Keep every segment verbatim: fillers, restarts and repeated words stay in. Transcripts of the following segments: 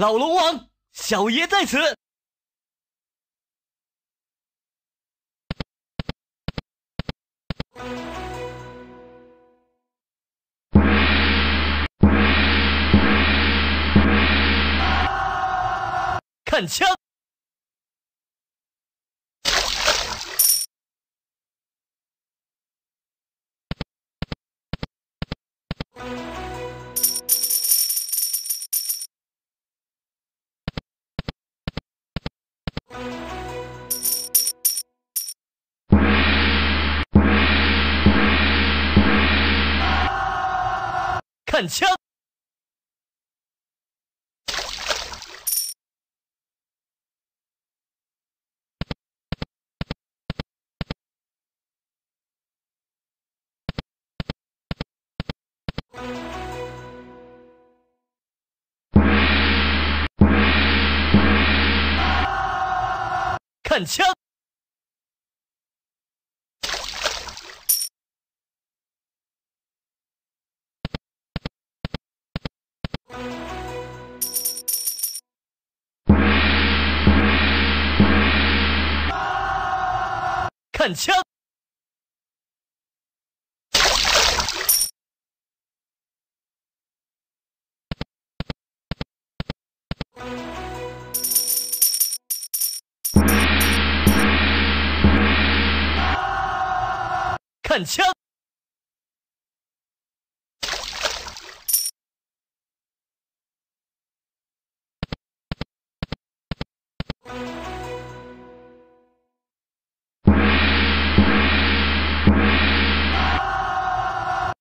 老龙王，小爷在此。看枪！看枪！看枪！看枪！看枪！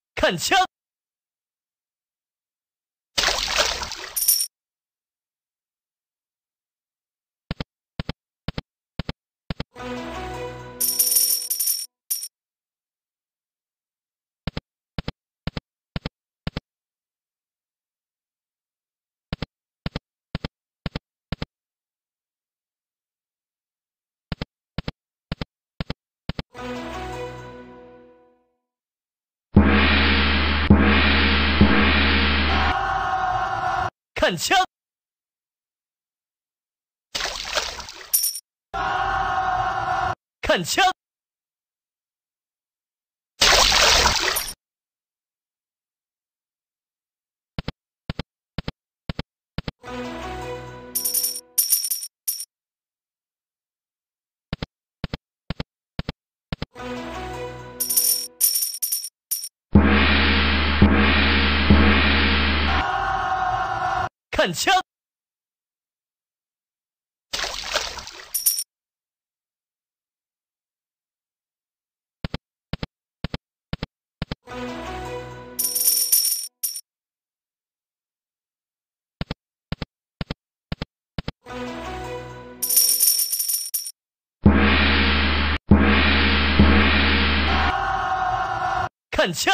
看枪！看枪！看枪！看枪！看枪！看枪！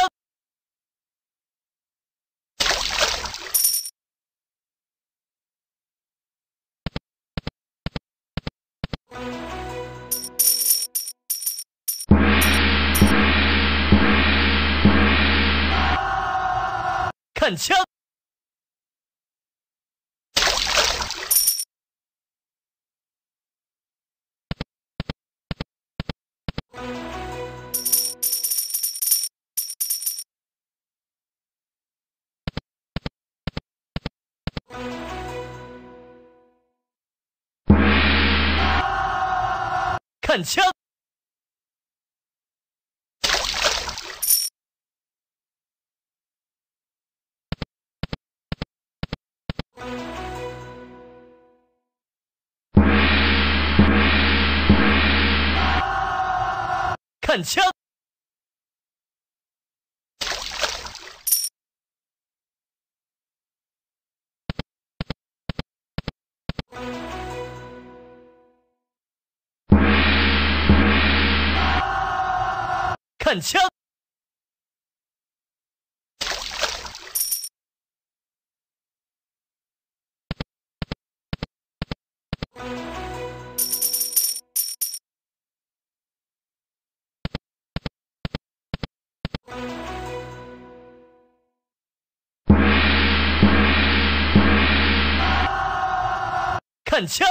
看枪！散枪。 看枪！看枪！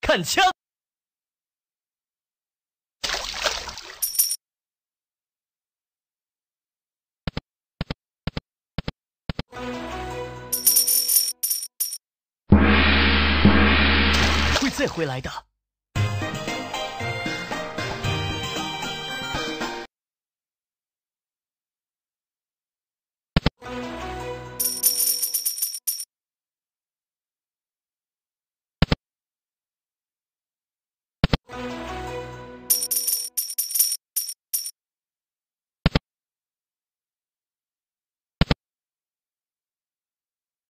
看枪！会再回来的。